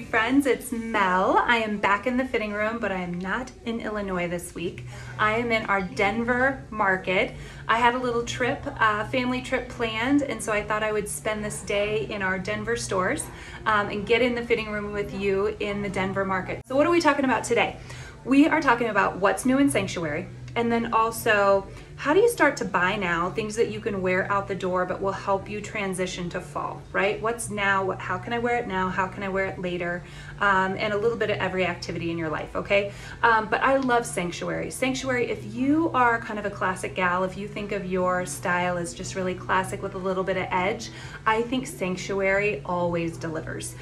YouTube friends, it's Mel. I am back in the fitting room, but I am not in Illinois this week. I am in our Denver market. I had a little trip, family trip planned, and so I thought I would spend this day in our Denver stores and get in the fitting room with you in the Denver market. So what are we talking about today? We are talking about what's new in Sanctuary, and then also how do you start to buy now things that you can wear out the door but will help you transition to fall, right? What's now, how can I wear it now, how can I wear it later, and a little bit of every activity in your life, okay? But I love Sanctuary. Sanctuary, if you are kind of a classic gal, if you think of your style as just really classic with a little bit of edge, I think Sanctuary always delivers.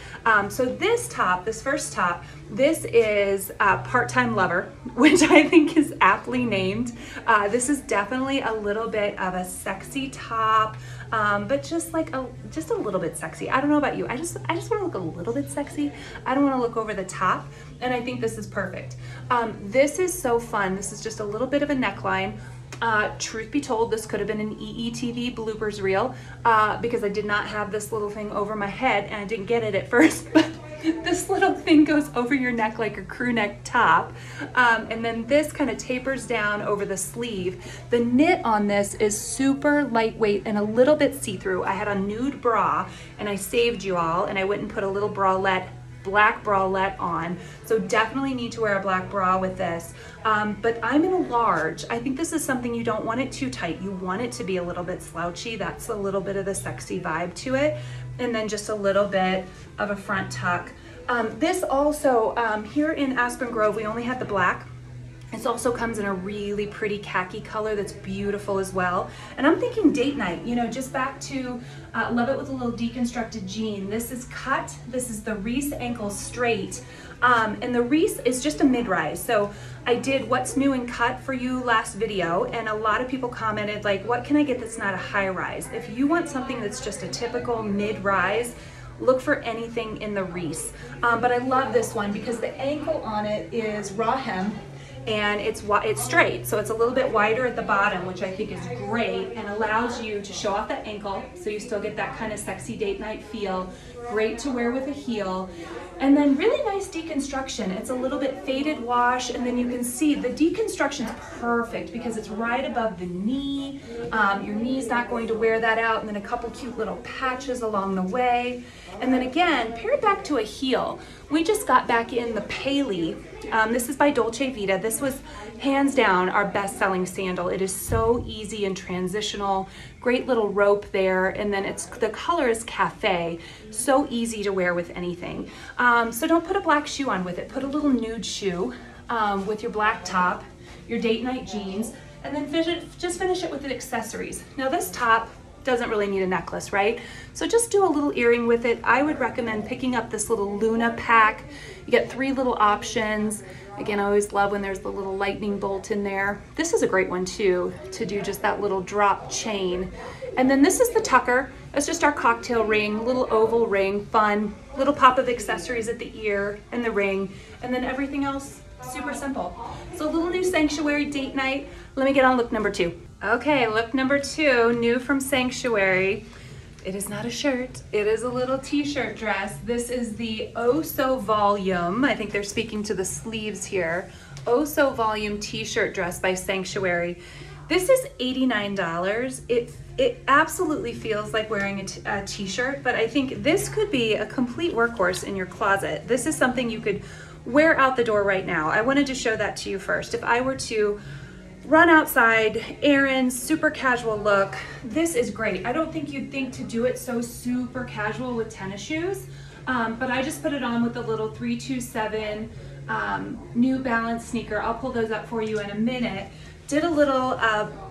So this top, this first top, this is Part Time Lover, which I think is aptly named. This is definitely a little bit of a sexy top, but just a little bit sexy. I don't know about you. I just want to look a little bit sexy. I don't want to look over the top, and I think this is perfect. This is so fun. This is just a little bit of a neckline. Truth be told, this could have been an EETV bloopers reel because I did not have this little thing over my head, and I didn't get it at first. This little thing goes over your neck like a crew neck top, and then this kind of tapers down over the sleeve. The knit on this is super lightweight and a little bit see-through. I had a nude bra, and I saved you all, and I went and put a little black bralette on, so definitely need to wear a black bra with this. But I'm in a large. I think this is something you don't want it too tight. You want it to be a little bit slouchy. That's a little bit of the sexy vibe to it, and then just a little bit of a front tuck. This also, here in Aspen Grove, we only had the black. This also comes in a really pretty khaki color that's beautiful as well. And I'm thinking date night, you know, just back to, love it with a little deconstructed jean. This is cut, this is the Reese ankle straight. And the Reese is just a mid-rise. So I did what's new and cut for you last video, and a lot of people commented like, what can I get that's not a high rise? If you want something that's just a typical mid-rise, look for anything in the Reese. But I love this one because the ankle on it is raw hem, and it's straight, so it's a little bit wider at the bottom, which I think is great and allows you to show off that ankle, so you still get that kind of sexy date night feel. Great to wear with a heel. And then really nice deconstruction. It's a little bit faded wash, and then you can see the deconstruction's perfect because it's right above the knee. Your knee's not going to wear that out, and then a couple cute little patches along the way. And then again, paired back to a heel. We just got back in the Paley. This is by Dolce Vita. This was hands down our best-selling sandal. It is so easy and transitional. Great little rope there, and then the color is cafe. So easy to wear with anything. So don't put a black shoe on with it. Put a little nude shoe with your black top, your date night jeans, and then just finish it with the accessories. Now this top doesn't really need a necklace, right? So just do a little earring with it. I would recommend picking up this little Luna pack. You get 3 little options. Again, I always love when there's the little lightning bolt in there. This is a great one too, to do just that little drop chain. And then this is the Tucker. That's just our cocktail ring, little oval ring, fun, little pop of accessories at the ear and the ring, and then everything else, super simple. So a little new Sanctuary date night. Let me get on look number 2. Okay, look number 2, new from Sanctuary. It is not a shirt, it is a little t-shirt dress. This is the So Volume, I think they're speaking to the sleeves here, So Volume t-shirt dress by Sanctuary. This is $89. It absolutely feels like wearing a t-shirt, but I think this could be a complete workhorse in your closet. This is something you could wear out the door right now. I wanted to show that to you first. If I were to run outside, errands, super casual look, this is great. I don't think you'd think to do it so super casual with tennis shoes, but I just put it on with a little 327 New Balance sneaker. I'll pull those up for you in a minute. Did a little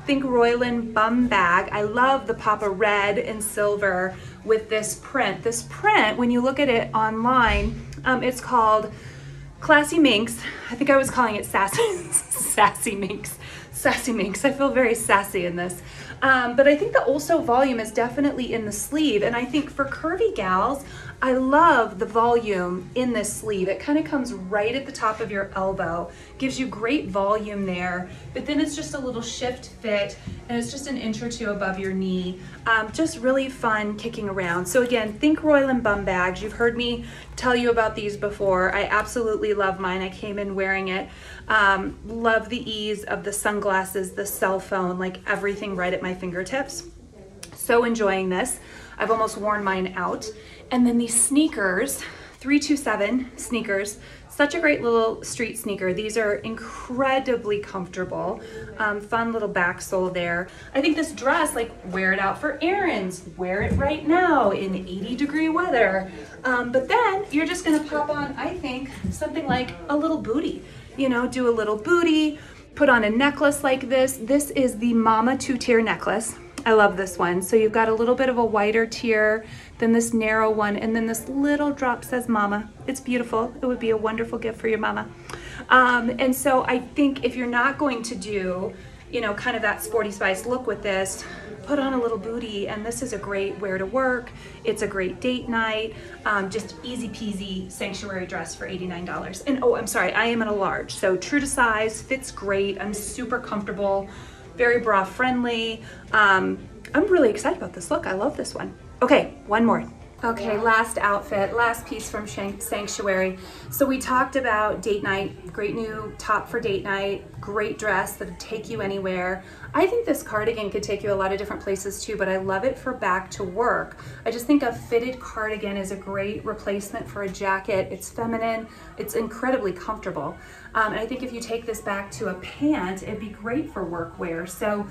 Think Royln bum bag. I love the pop of red and silver with this print. This print, when you look at it online, it's called Classy Minx. I think I was calling it Sassy Minx. Sassy Minx. I feel very sassy in this. But I think the So Volume is definitely in the sleeve, and I think for curvy gals, I love the volume in this sleeve. It kind of comes right at the top of your elbow, gives you great volume there, but then it's just a little shift fit and it's just an inch or two above your knee. Just really fun kicking around. So again, Think Royln bum bags. You've heard me tell you about these before. I absolutely love mine. I came in wearing it. Love the ease of the sunglasses, the cell phone, like everything right at my fingertips. So enjoying this. I've almost worn mine out. And then these sneakers, 327 sneakers, such a great little street sneaker. These are incredibly comfortable. Fun little back sole there. I think this dress, like, wear it out for errands, wear it right now in 80-degree weather. But then you're just gonna pop on, I think, something like a little bootie. You know, do a little bootie, put on a necklace like this. This is the Mama Two-Tier necklace. I love this one. So you've got a little bit of a wider tier than this narrow one, and then this little drop says mama. It's beautiful. It would be a wonderful gift for your mama. And so I think if you're not going to do, you know, kind of that Sporty Spice look with this, put on a little bootie, and this is a great wear to work. It's a great date night. Just easy peasy Sanctuary dress for $89. And oh, I'm sorry, I am in a large. So true to size, fits great. I'm super comfortable. Very bra friendly. I'm really excited about this look. I love this one. Okay, one more. Okay, last outfit, last piece from Sanctuary. So we talked about date night, great new top for date night, great dress that'll take you anywhere. I think this cardigan could take you a lot of different places too, but I love it for back to work. I just think a fitted cardigan is a great replacement for a jacket. It's feminine, it's incredibly comfortable. And I think if you take this back to a pant, it'd be great for work wear. So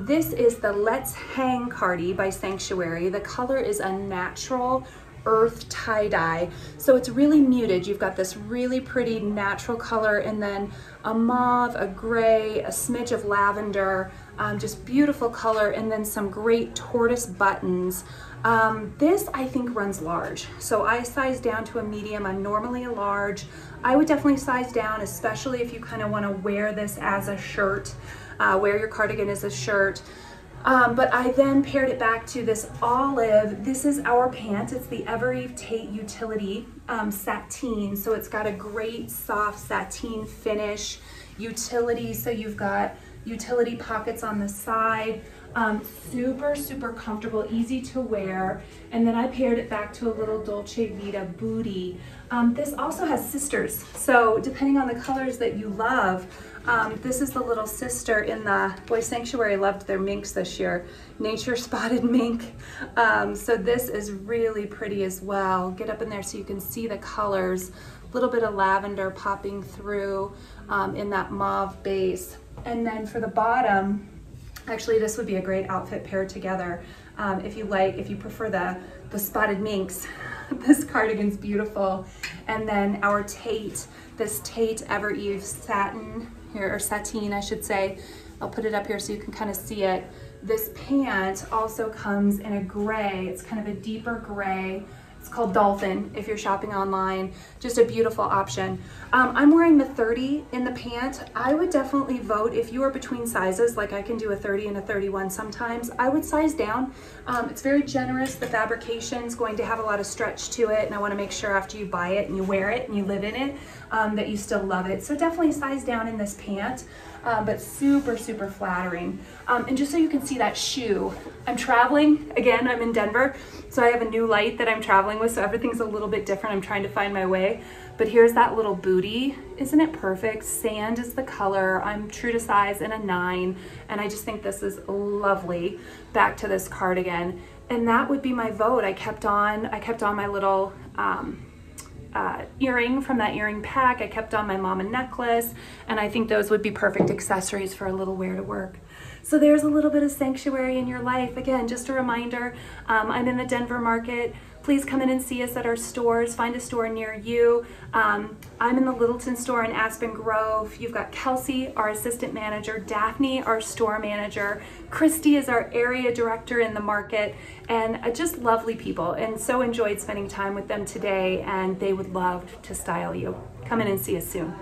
this is the Let's Hang Cardi by Sanctuary. The color is a natural earth tie-dye, so it's really muted. You've got this really pretty natural color, and then a mauve, a gray, a smidge of lavender, just beautiful color, and then some great tortoise buttons. This I think runs large, so I size down to a medium. I'm normally a large. I would definitely size down, especially if you kind of want to wear this as a shirt, wear your cardigan as a shirt. But I then paired it back to this olive. This is our pant. It's the Evereve Tate Utility Sateen. So it's got a great soft sateen finish, utility. So you've got utility pockets on the side. Super, super comfortable, easy to wear. And then I paired it back to a little Dolce Vita bootie. This also has sisters. So depending on the colors that you love, this is the little sister in the, boy, Sanctuary loved their minks this year, nature spotted mink. So this is really pretty as well. Get up in there so you can see the colors. A little bit of lavender popping through in that mauve base. And then for the bottom, actually this would be a great outfit paired together. If you like, if you prefer the spotted minks, this cardigan's beautiful. And then our Tate, this Tate Evereve satin, or sateen, I should say. I'll put it up here so you can kind of see it. This pant also comes in a gray. It's kind of a deeper gray. It's called Dolphin if you're shopping online. Just a beautiful option. I'm wearing the 30 in the pant. I would definitely vote, if you are between sizes, like I can do a 30 and a 31 sometimes, I would size down. It's very generous. The fabrication's going to have a lot of stretch to it, and I want to make sure after you buy it and you wear it and you live in it that you still love it. So definitely size down in this pant. But super, super flattering. And just so you can see that shoe, I'm traveling, again, I'm in Denver, so I have a new light that I'm traveling with, so everything's a little bit different. I'm trying to find my way, but here's that little bootie. Isn't it perfect? Sand is the color. I'm true to size in a 9, and I just think this is lovely back to this cardigan. And that would be my vote. I kept on my little, earring from that earring pack. I kept on my mama necklace, and I think those would be perfect accessories for a little wear to work. So there's a little bit of Sanctuary in your life. Again, just a reminder, I'm in the Denver market. Please come in and see us at our stores. Find a store near you. I'm in the Littleton store in Aspen Grove. You've got Kelsey, our assistant manager, Daphne, our store manager, Christy is our area director in the market, and just lovely people. And so enjoyed spending time with them today, and they would love to style you. Come in and see us soon.